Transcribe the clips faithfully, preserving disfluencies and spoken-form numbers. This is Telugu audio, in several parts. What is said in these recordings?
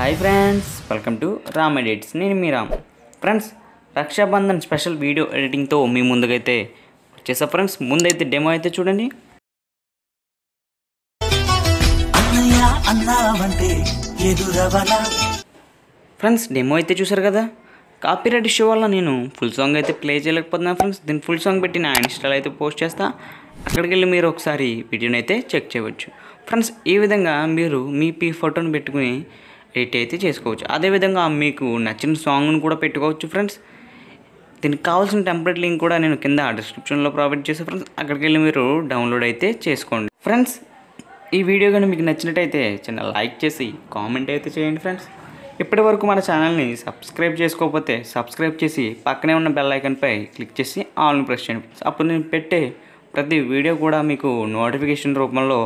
Hi friends, welcome to Ram Edits. Nenu mi Ram. Friends, Rakshabandhan special video editing tho mi mundugaithe chesa friends, mundaithe demo aithe chudandi. Annaya anna ante eduravana. Friends, demo aithe chusaru kada. Copyright issue valla nenu full song aithe play cheyalekapotna friends. Din full song petti na Instagram aithe post chesta. అక్కడికి వెళ్ళి మీరు ఒకసారి వీడియోని అయితే చెక్ చేయవచ్చు ఫ్రెండ్స్ ఈ విధంగా మీరు మీ పీ ఫోటోని పెట్టుకొని ఎడిట్ అయితే చేసుకోవచ్చు అదే విధంగా మీకు నచ్చిన సాంగ్ ను కూడా పెట్టుకోవచ్చు ఫ్రెండ్స్ దీనికి కావాల్సిన టెంప్లేట్ లింక్ కూడా నేను కింద డిస్క్రిప్షన్ లో ప్రొవైడ్ చేశాను ఫ్రెండ్స్ అక్కడికి వెళ్ళి మీరు డౌన్లోడ్ అయితే చేసుకోండి ఫ్రెండ్స్ ఈ వీడియో గనుక మీకు నచ్చినట్లయితే చిన్న లైక్ చేసి కామెంట్ అయితే చేయండి ఫ్రెండ్స్ ఇప్పటివరకు మన ఛానల్ ని సబ్స్క్రైబ్ చేసుకోకపోతే సబ్స్క్రైబ్ చేసి పక్కనే ఉన్న బెల్ ఐకాన్ పై క్లిక్ చేసి ఆల్ ని ప్రెస్ చేయండి అప్పుడు నేను పెట్టే ప్రతి వీడియో కూడా మీకు నోటిఫికేషన్ రూపంలో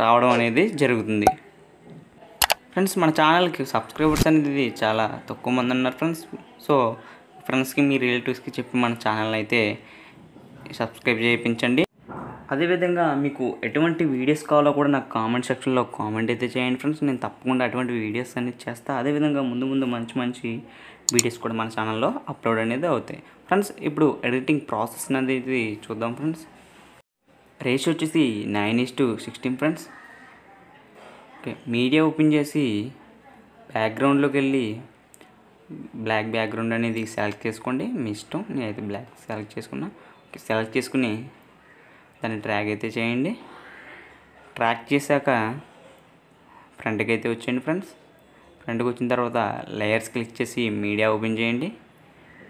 రావడం అనేది జరుగుతుంది ఫ్రెండ్స్ మన ఛానల్ కి సబ్స్క్రైబర్స్ అనేది చాలా తక్కువ మంది ఉన్నారు ఫ్రెండ్స్ సో ఫ్రెండ్స్ కి మీ రిలేటివ్స్ కి చెప్పి మన ఛానల్ ని అయితే సబ్స్క్రైబ్ చేయించండి అదే విధంగా మీకు ఎటువంటి వీడియోస్ కావాలో కూడా నాకు కామెంట్ సెక్షన్ లో కామెంట్ అయితే చేయండి ఫ్రెండ్స్ నేను తప్పకుండా అటువంటి వీడియోస్ అన్ని చేస్తా అదే విధంగా ముందు ముందు మంచి మంచి వీడియోస్ కూడా మన ఛానల్ లో అప్లోడ్ అనేది అవుతాయి ఫ్రెండ్స్ ఇప్పుడు ఎడిటింగ్ ప్రాసెస్ అనేది చూద్దాం friends Ratio is nine is to sixteen friends. Okay. Media open chesi background lo kelli black background anedi select cheskondi mi ishtam nenaithe black select cheskuna okay select cheskuni danni drag aithe cheyandi drag chesaka front ki aithe vachindi friends front ki vachin tarvata layers click chesi media open cheyandi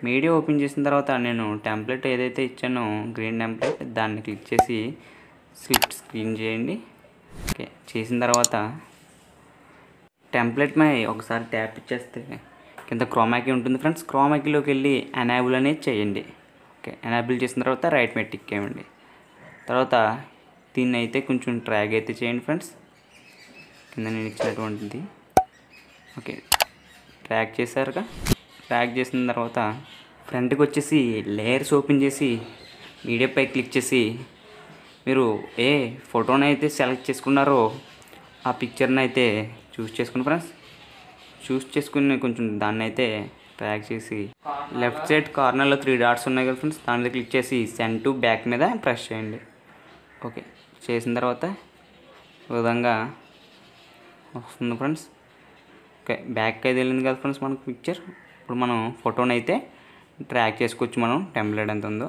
Media open చేసిన తర్వాత నేను టెంప్లేట్ ఏదైతే ఇచ్చానో గ్రీన్ టెంప్లేట్ దాన్ని క్లిక్ చేసి స్ప్లిట్ స్క్రీన్ చేయండి ఓకే చేసిన తర్వాత టెంప్లేట్ మై ఒకసారి ట్యాప్ ఇచ్చేస్తే కింద క్రోమా కీ ఉంటుంది ఫ్రెండ్స్ క్రోమా కీ లోకి వెళ్లి ఎనేబుల్ అనే చేయండి ఓకే ఎనేబుల్ చేసిన తర్వాత రైట్ మీద టిక్ చేయండి తర్వాత దీన్ని అయితే కొంచెం డ్రాగ్ అయితే చేయండి ఫ్రెండ్స్ కింద నేను ఇచ్చినటువంటిది ఓకే డ్రాగ్ చేశారుగా డ్రాగ్ చేసిన తర్వాత ఫ్రంట్ కి వచ్చేసి లేయర్స్ ఓపెన్ చేసి మీడియా పై క్లిక్ చేసి మీరు ఏ ఫోటోని అయితే సెలెక్ట్ చేసుకున్నారో ఆ పిక్చర్ ని అయితే చూస్ చేసుకోండి ఫ్రెండ్స్ చూస్ చేసుకుని కొంచెం దాన్ని అయితే డ్రాగ్ చేసి లెఫ్ట్ సైడ్ కార్నర్ లో three డాట్స్ ఉన్నాయి కదా ఫ్రెండ్స్ దాన్ని క్లిక్ చేసి సెండ్ టు బ్యాక్ మీద ప్రెస్ చేయండి ఓకే చేసిన తర్వాత ఈ విధంగా వస్తుంది ఫ్రెండ్స్ ఓకే బ్యాక్ కి వెళ్ళింది కదా ఫ్రెండ్స్ మనకు పిక్చర్ ఇప్పుడు మనం ఫోటోని అయితే ట్రాక్ చేసుకోవచ్చు మనం టెంప్లేట్ ఎంత ఉందో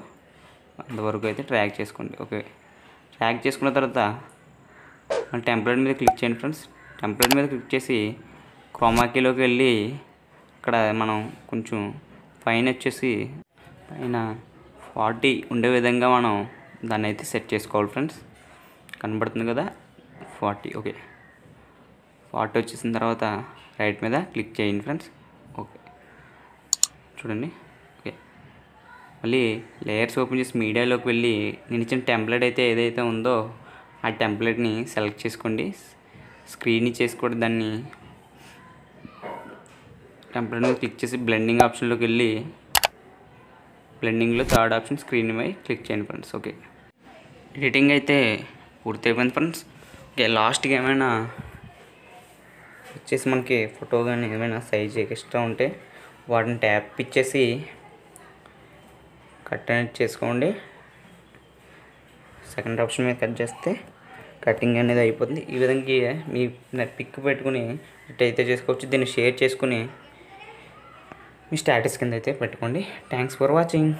అంతవరకు అయితే ట్రాక్ చేసుకోండి ఓకే ట్రాక్ చేసుకున్న తర్వాత మనం టెంప్లేట్ మీద క్లిక్ చేయండి ఫ్రెండ్స్ టెంప్లేట్ మీద క్లిక్ చేసి క్రోమా కీ లోకి వెళ్ళి ఇక్కడ మనం కొంచెం పైన వచ్చేసి పైన forty ఉండే విధంగా మనం దాన్ని అయితే సెట్ చేసుకోవాలి ఫ్రెండ్స్ కనబడుతుంది కదా forty ఓకే forty వచ్చేసిన తర్వాత రైట్ మీద క్లిక్ చేయండి ఫ్రెండ్స్ ఓకే చూడండి ఓకే మళ్ళీ లేయర్స్ ఓపెన్ చేసి మీడియాలోకి వెళ్ళి నేను ఇచ్చిన టెంప్లేట్ అయితే ఏదైతే ఉందో ఆ టెంప్లేట్ ని సెలెక్ట్ చేసుకోండి స్క్రీన్ ని చేసుకోండి దాన్ని టెంప్లేట్ ని క్లిక్ చేసి బ్లెండింగ్ ఆప్షన్ లోకి వెళ్ళి బ్లెండింగ్ లో థర్డ్ ఆప్షన్ స్క్రీన్ పై క్లిక్ చేయండి ఫ్రెండ్స్ ఓకే ఎడిటింగ్ అయితే పూర్తి అయిపోయింది ఫ్రెండ్స్ ఓకే లాస్ట్ కి ఏమైనా వచ్చేసి మనకి ఫోటో గాని ఏమైనా సైజ్ ఎక్స్ట్రా ఉంటే వాటిని ట్యాప్ ఇచ్చేసి కట్ అనేది చేసుకోండి సెకండ్ ఆప్షన్ మీద కట్ చేస్తే కటింగ్ అనేది అయిపోతుంది ఈ విధంగా మీ పిక్ పెట్టుకొని ఇటైతే చేసుకోవచ్చు దీన్ని షేర్ చేసుకొని మీ స్టేటస్ కింద అయితే పెట్టుకోండి థాంక్స్ ఫర్ వాచింగ్